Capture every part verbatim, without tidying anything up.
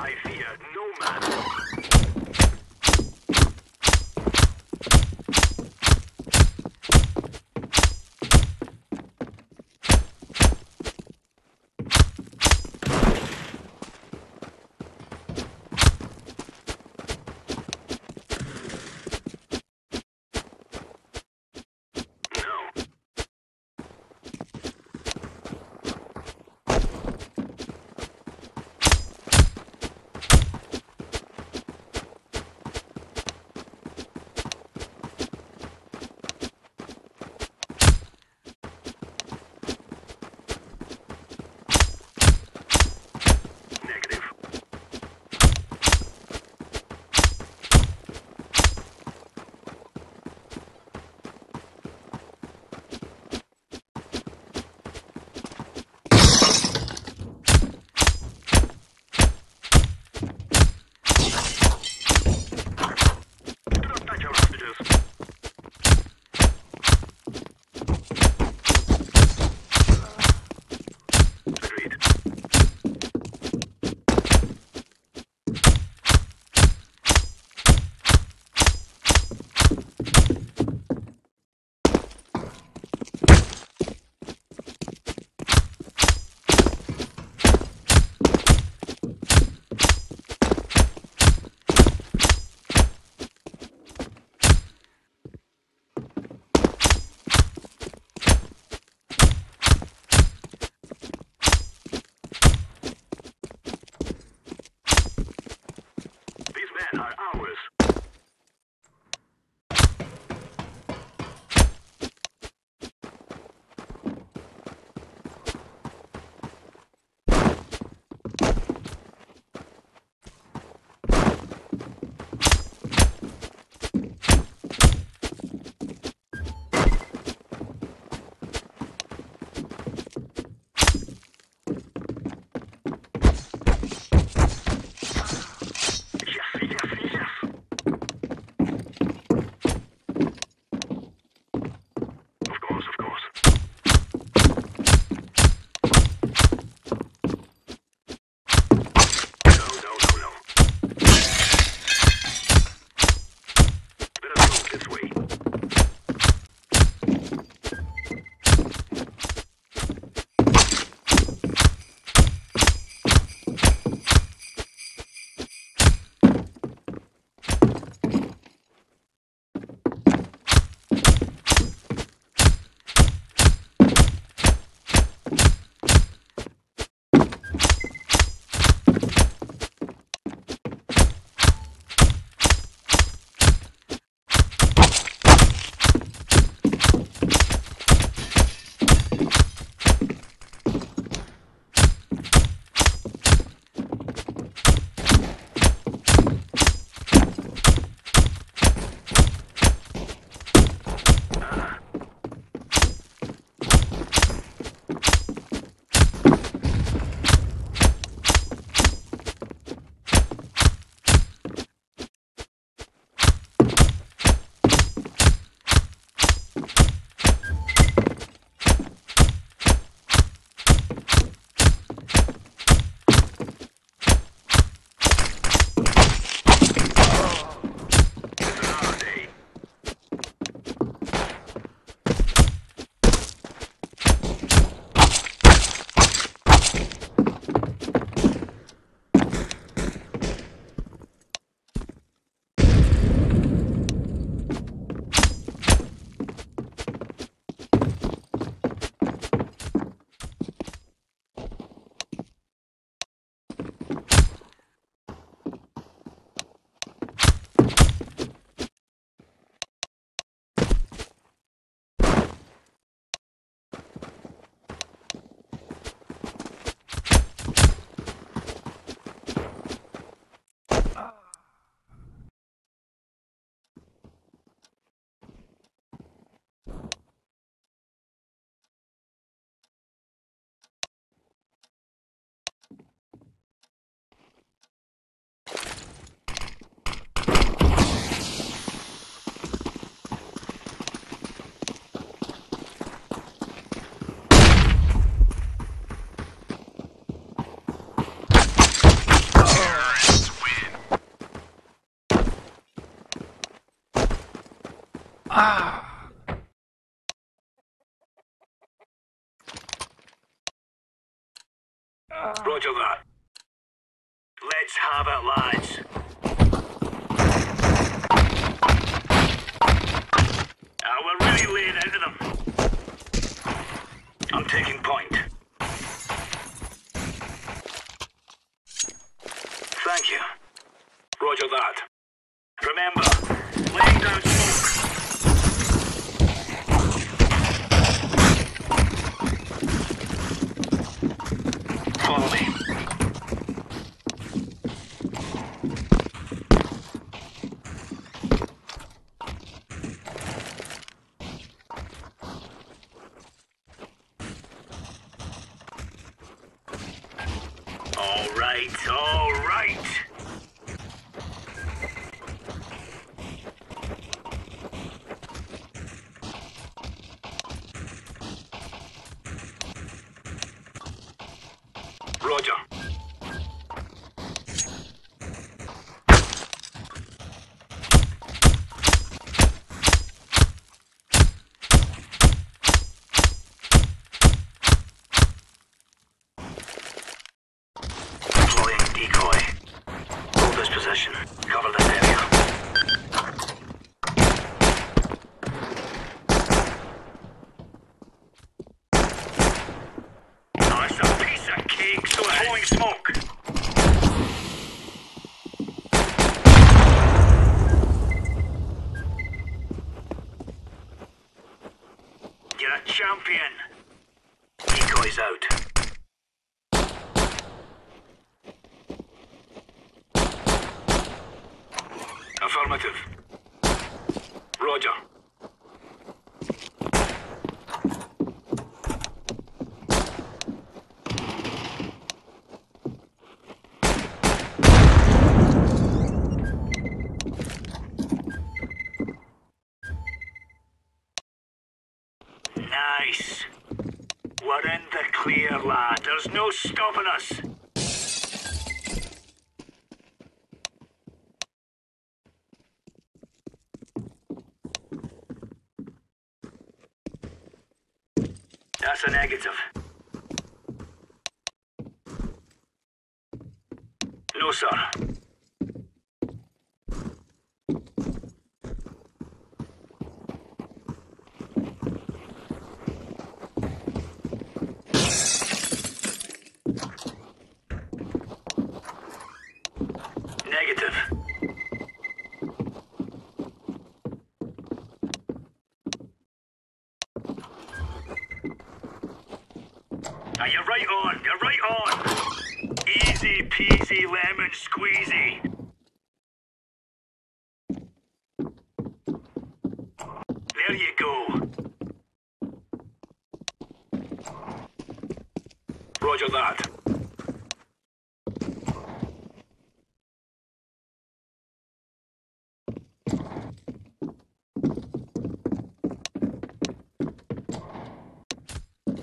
I fear no man. Ah! Roger that. Let's have it, lads. Ah, we're really laying into them. I'm taking point. Thank you. Roger that. Remember, laying down smoke. We're in the clear, lad. There's no stopping us. That's a negative. No, sir.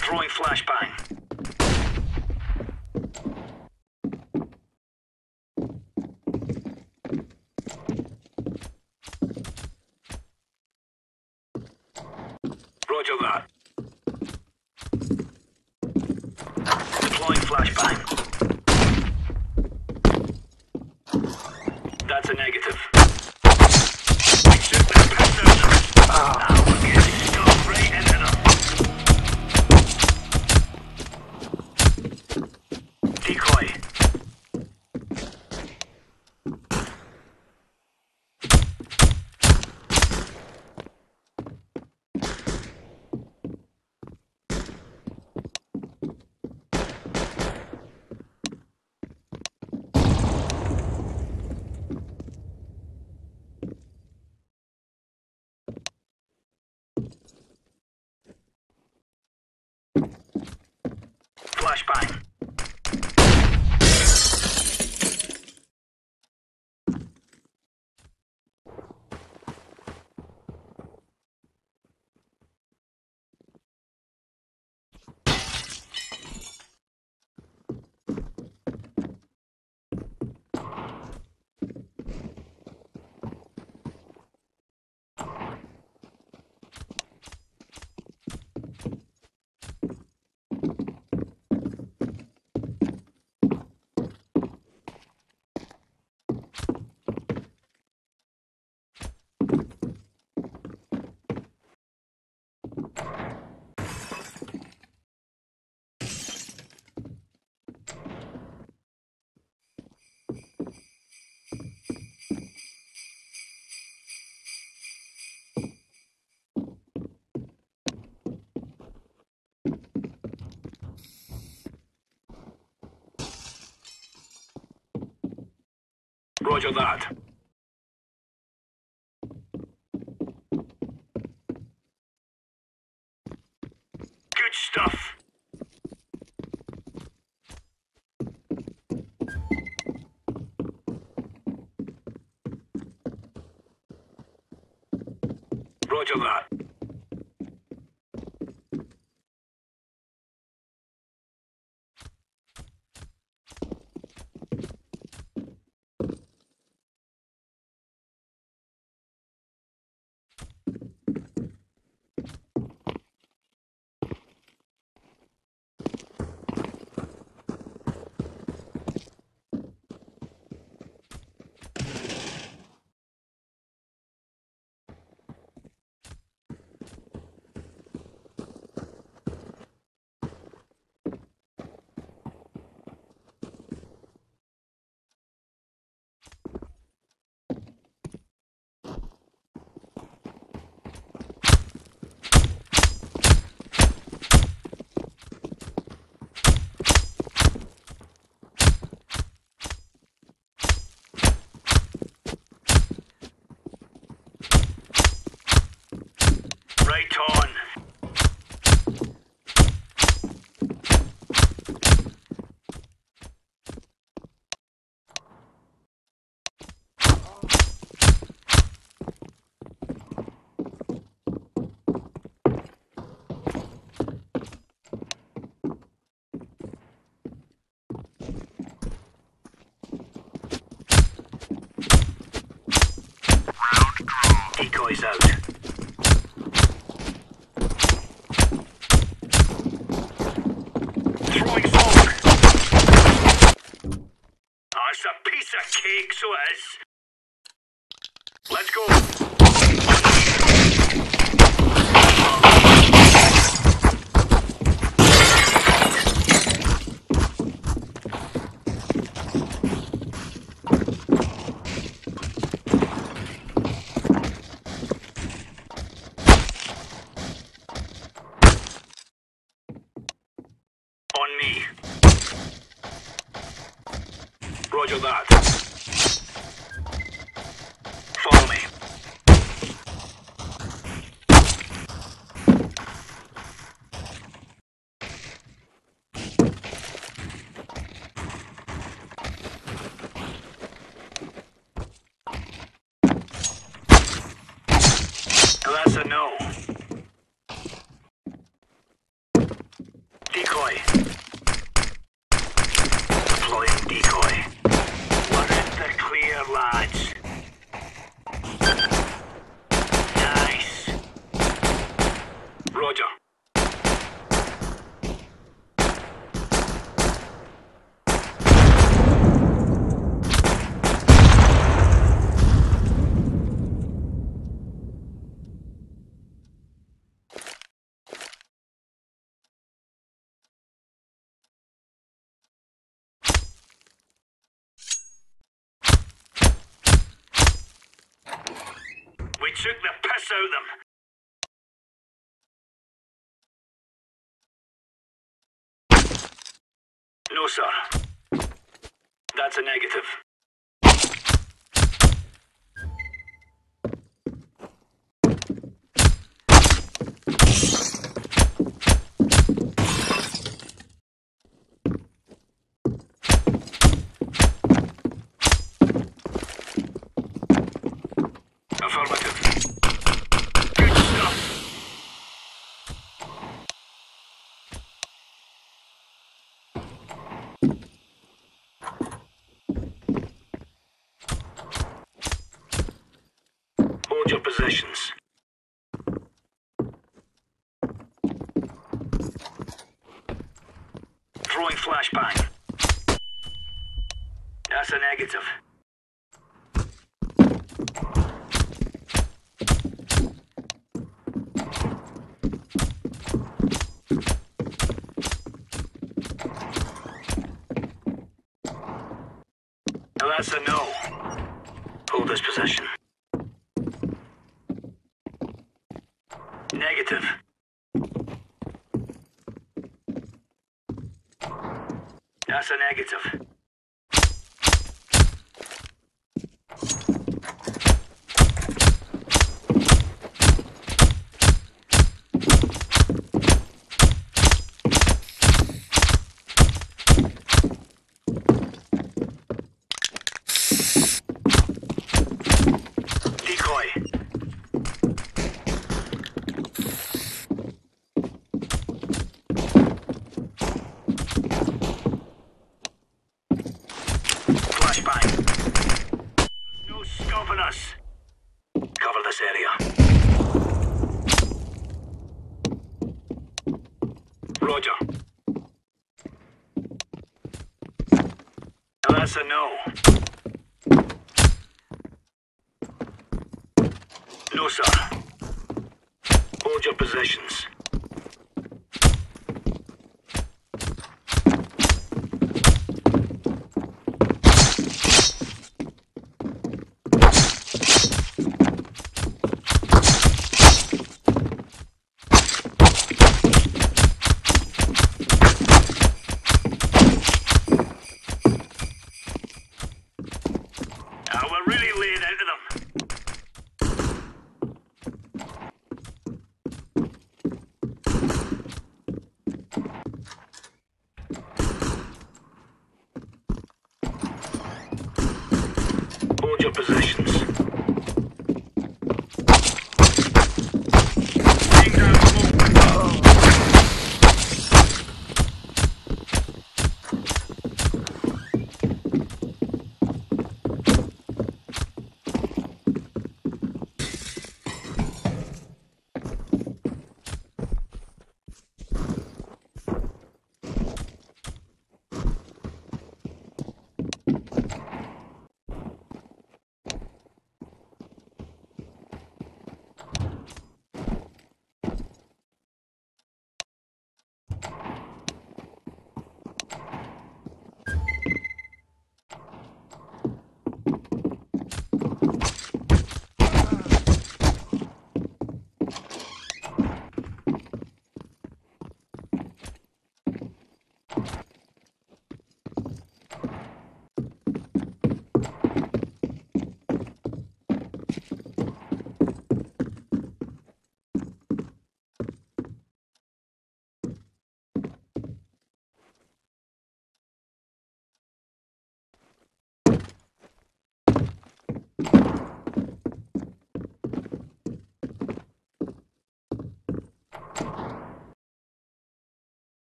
Throwing flashbang. Roger that. Deploying flashbang. That's a negative. Ah. Flashbang. Roger that. Good stuff. Roger that. Decoys out. Throwing smoke. Oh, it's a piece of cake, so it is. Let's go. Me. Roger that. Follow me. Now that's a no. Decoy. Decoy. We're in the clear, lads. Nice. Roger. We took the piss out of them. No, sir. That's a negative. Your possessions. Throwing flashbang. That's a negative. Now that's a no. Hold this possession. Negative. That's a negative. us. Cover this area. Roger. Now that's a no. No, sir. Hold your positions.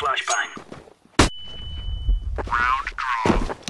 Flashbang. Round draw.